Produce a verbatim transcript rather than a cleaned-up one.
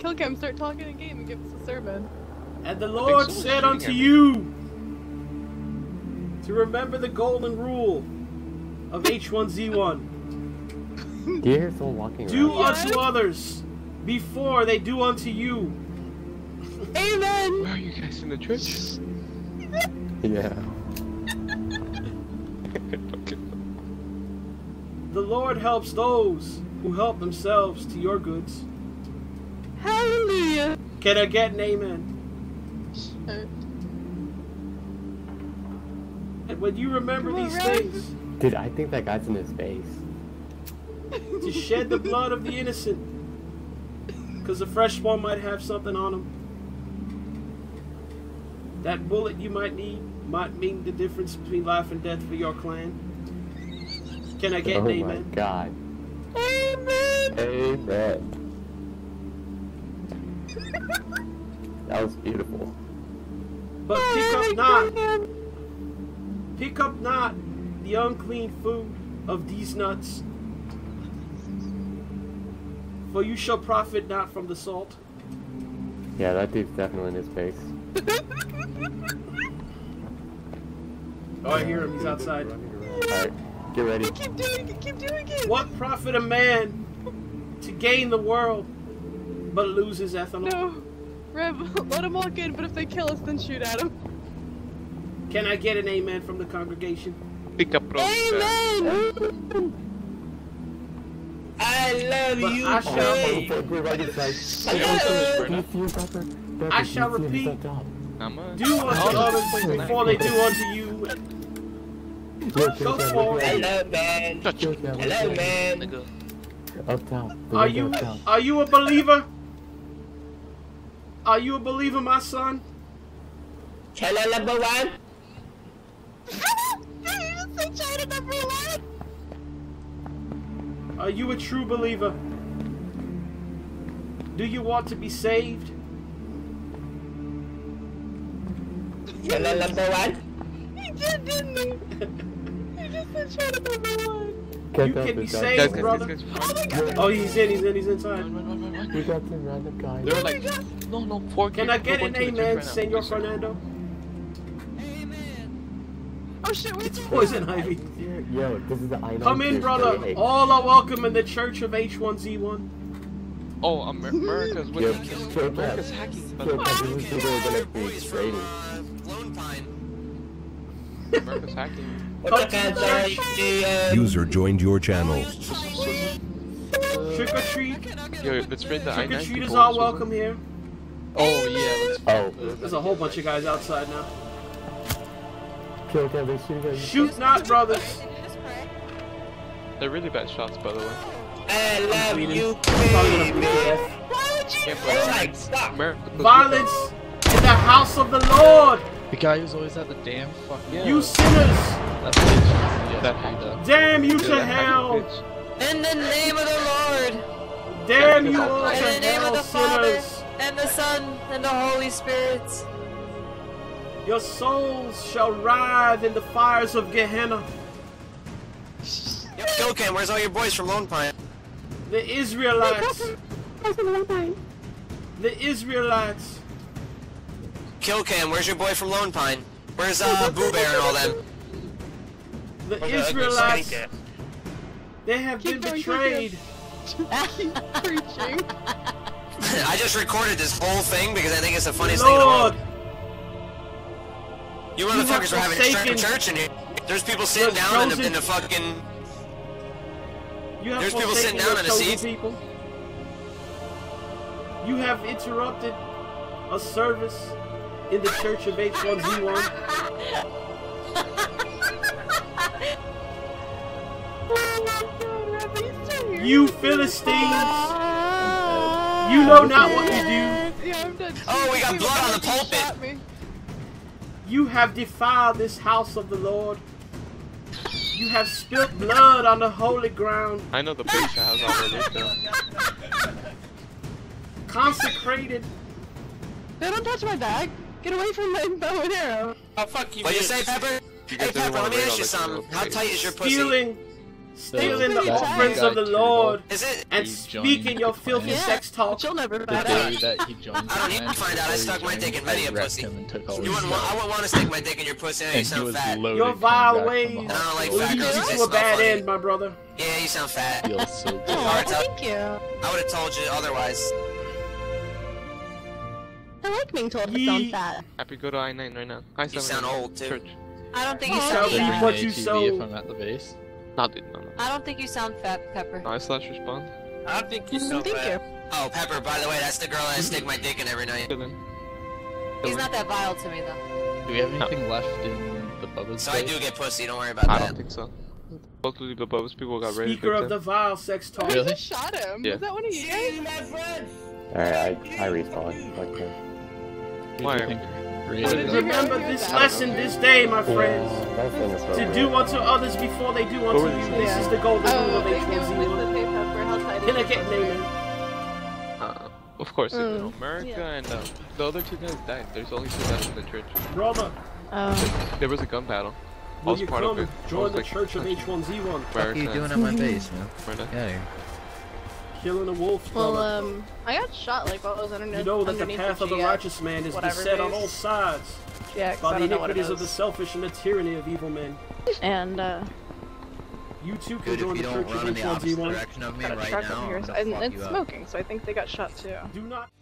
Kill Cam, start talking in game and give us a sermon. And the Lord said unto you to remember the golden rule of H one Z one. Do you hear someone walking around? Do unto others before they do unto you. Amen! Where are you guys in the church? Yeah. The Lord helps those who help themselves to your goods. Hallelujah! Can I get an amen? Sure. And when you remember on, these Red. things... Dude, I think that guy's in his face. To shed the blood of the innocent. Because the fresh one might have something on him. That bullet you might need might mean the difference between life and death for your clan. Can I get oh an amen? Oh my God. Amen! Amen. That was beautiful. But pick up not, pick up not the unclean food of these nuts, for you shall profit not from the salt. Yeah, that dude's definitely in his face. Oh, I hear him. He's outside. Alright, get ready. I keep doing it, keep doing it. What profit a man to gain the world but loses ethanol? No. Rev, let them walk in, but if they kill us, then shoot at them. Can I get an amen from the congregation? Pick up, bro. Amen! I love but you, I shall, oh, I shall repeat. Do unto others before they do unto you. Go forward. Hello, man. Hello, man. Uptown. Are you, are you a believer? Are you a believer, my son? China number one? Did you just say China number one? Are you a true believer? Do you want to be saved? China number one? He did, didn't he? He just said China number one. Get you can be saved, guys, brother. Guys, guys, guys. Oh, my God. Oh, he's in, he's in, he's inside. Run, run, run, run, run. We got some random guys. They're like... No, no, four K. Can I get an amen, Senor Fernando? Amen. Oh shit, it's poison ivy. Yo, this is the island. Come in, brother. All are welcome in the Church of H one Z one. Oh, America's with the America's hacking. This is the boys from Lone Pine. America's hacking. User joined your channel. Trick or treat. Yo, let's raid the island. Trick or treat is all welcome here. Oh yeah, oh. There's a whole bunch of guys outside now. Shoot not, brothers! They're really bad shots, by the way. I love you, baby! Violence in the house of the Lord! The guy who's always at the damn fucking... Yeah. You sinners! That bitch. That damn you to hell! In the name of the Lord! Damn you all to hell, sinners! And the Son, and the Holy Spirit. Your souls shall writhe in the fires of Gehenna. Yo, Kill Cam, where's all your boys from Lone Pine? The Israelites. The Israelites. Kill Cam, where's your boy from Lone Pine? Where's uh, Boo Bear and all them? The Israelites. They have been betrayed. Preaching. I just recorded this whole thing because I think it's the funniest Lord. thing in the world. You motherfuckers are having a church in here. There's people sitting down in the, in the fucking... You have There's people sitting down in a seat. People. You have interrupted a service in the Church of H one Z one. You Philistines! You know not what you do. Yeah, I'm done. Oh, we got blood on the pulpit. You have defiled this house of the Lord. You have spilt blood on the holy ground. I know the preacher has already done. Consecrated. They don't touch my bag. Get away from my bow and arrow. Oh fuck you. What do you say, Pepper? You hey Pepper, let me ask you something. How tight is your pussy? Stealing, Steal in the offerings of the Lord, is it? And speak in your filthy sex talk. You'll never find out. That he joined I don't need to find out. I stuck my dick in many a pussy. You wouldn't want, I wouldn't want to stick my dick in your pussy. You sound fat. Your vile ways lead you to a bad end, my brother. Yeah, you sound fat. Oh, thank you. I would have told you otherwise. I like being told I sound fat. Happy, go to I nine right now. You sound old too. I don't think you sound fat. What you sold? If I'm at the base. No, dude, no, no. I don't think you sound fat, Pepper. I slash respond. I don't think you sound think fat. You. Oh, Pepper, by the way, that's the girl I stick my dick in every night. Dylan. Dylan. He's not that vile to me, though. Do we have anything no. left in the Bubba's So place? I do get pussy, don't worry about I that. I don't think so. Luckily, the Bubba's people got ready. Speaker of the vile sex talk. Really? I just shot him. Yeah. Is that one of you? Alright, I, I respawn. Like this. Why? Remember this lesson this day, my friends. To do unto others before they do unto you. This is the golden rule they choose you. Can I get Naaman? Uh, of course, mm. America yeah. and uh, the other two guys died. There's only two guys in the church. Roma. Oh. There was a gun battle. I was part of it. Join the like, church of H one Z one. What are you doing at my base, man? Yeah. Killing a wolf. Well, um, I got shot like what was underneath. You know that the path of the righteous man is beset on all sides by the iniquities of the selfish and the tyranny of evil men. And uh, you two can join the church of H one Z one. Got a truck up here, and it's smoking, so I think they got shot too. Do not.